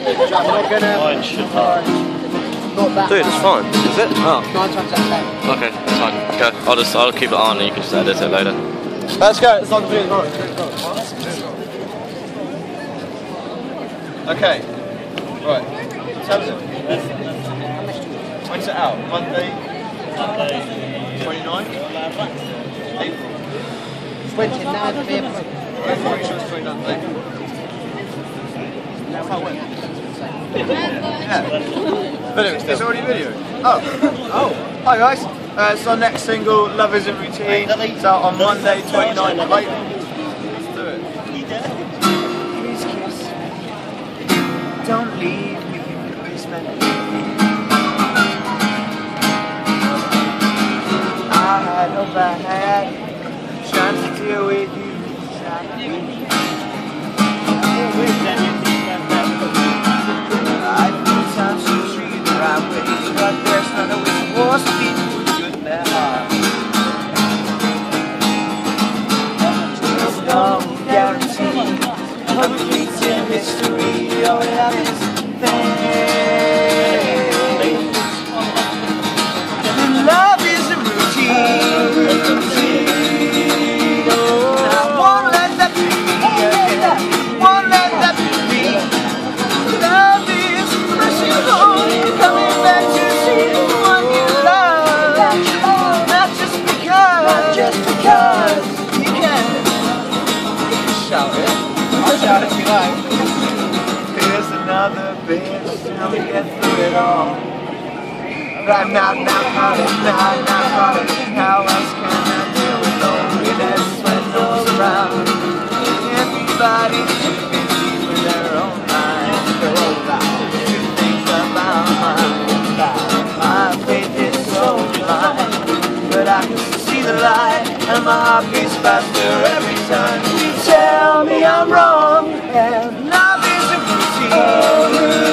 Dude, it's fine. Is it? Oh. 9 times out of 10. Okay, it's fine. Okay, I'll keep it on and you can just edit it later. Let's go. It's not going to be as well. Okay. Right. Tell us. When's it out? Monday. 29th? April. 29th of April. I thought you said 29th of April. How went? Yeah. Video still. It's already video. Oh. Oh. Hi guys. It's our next single, Love Isn't Routine. It's out on Monday, 29th of April. Let's do it. Please kiss. Don't leave me in the basement. I had hope I had chance to deal with you. I've been times to treat the right way, but there's none of it was people good in their heart. There's no guarantee, complete in history, all love is things. And love is a routine. Now we get through it all. Right now, now, how else can I deal with loneliness when no one's around? Everybody should be keeping their own mind, their own life. Two things about my faith is so blind, but I can see the light, and my heart beats faster every time. You tell me I'm wrong, and love is a routine.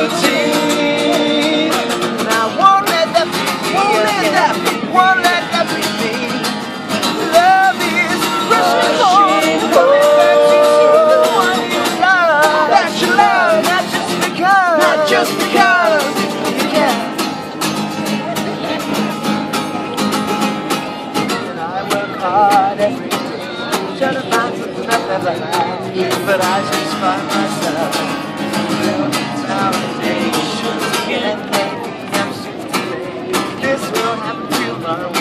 But I just find myself nowadays again. Maybe I'm too late. This will happen tomorrow, and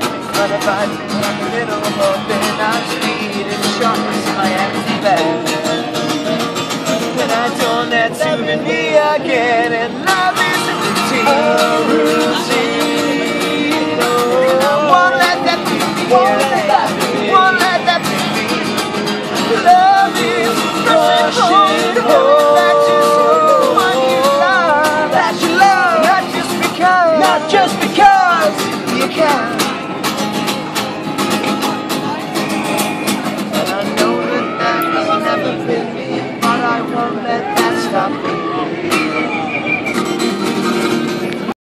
but if I take a little more, then I just need it sharp as my empty bed. And I don't let you in me again, and love is a routine.